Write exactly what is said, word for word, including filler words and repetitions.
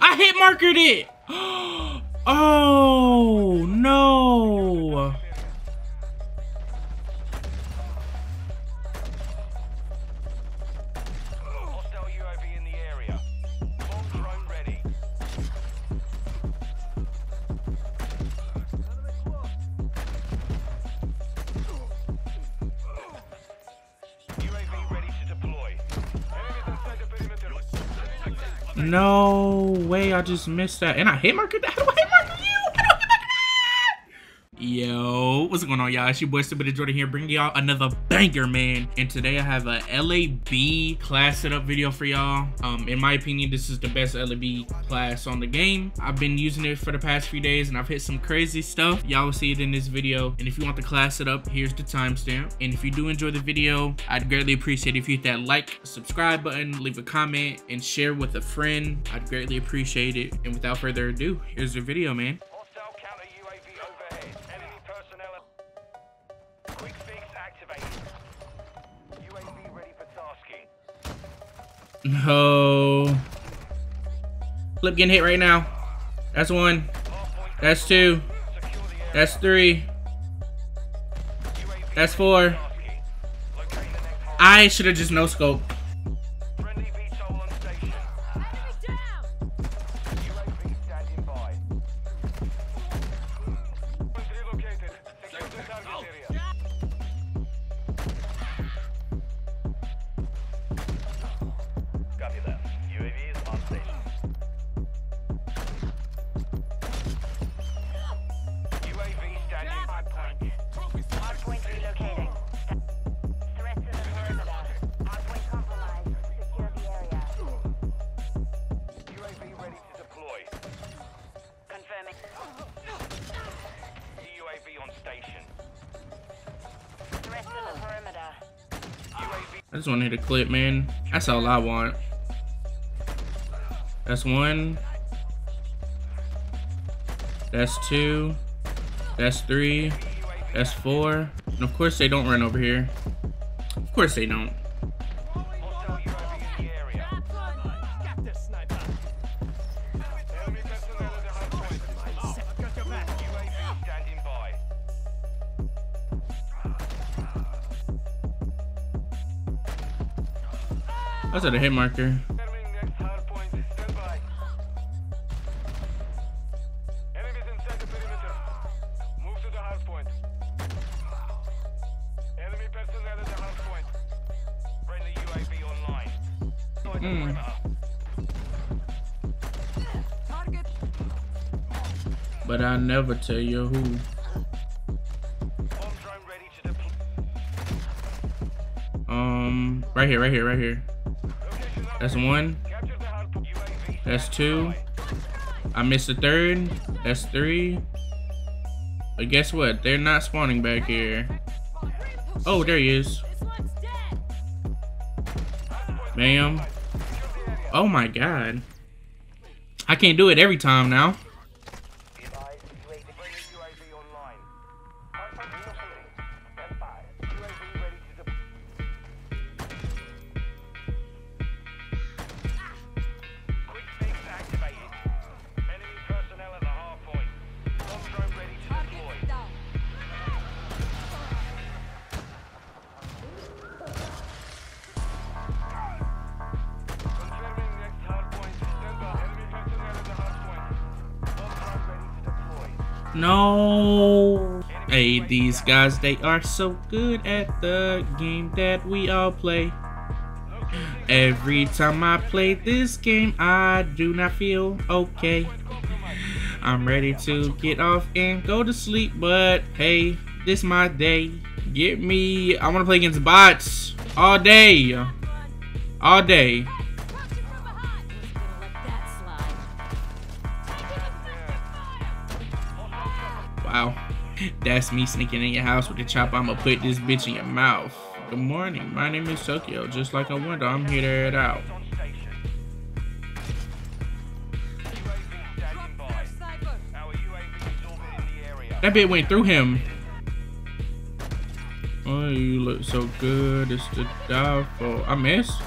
I hit markered it! Oh no! No way, I just missed that. And I hit marker that. How do I hit marker you? How do I hit marker that? Yo, what's going on, y'all? It's your boy Stoopid Jordan here, bringing y'all another banger, man. And today I have a L A B class setup video for y'all. Um, in my opinion, this is the best L A B class on the game. I've been using it for the past few days and I've hit some crazy stuff. Y'all will see it in this video. And if you want the class setup, here's the timestamp. And if you do enjoy the video, I'd greatly appreciate it if you hit that like, subscribe button, leave a comment, and share with a friend. I'd greatly appreciate it. And without further ado, here's the video, man. No. Flip getting hit right now. That's one. That's two. That's three. That's four. I should have just no scoped. I just want to hit a clip, man. That's all I want. That's one. That's two. That's three. That's four. And of course they don't run over here. Of course they don't. That's at a hit marker. Mm. But I never tell you who. Um, right here, right here, right here. That's one. That's two. I missed the third. That's three. But guess what? They're not spawning back here. Oh, there he is. Bam. Oh my god. I can't do it every time now. No. Hey, these guys, they are so good at the game that we all play. Every time I play this game, I do not feel okay. I'm ready to get off and go to sleep, but hey, this is my day. Get me. I want to play against bots all day. All day. Wow, that's me sneaking in your house with the chopper. I'ma put this bitch in your mouth. Good morning, my name is Tokyo. Just like I wonder, I'm here to head out. That bit went through him. Oh, you look so good. It's to die for. I missed.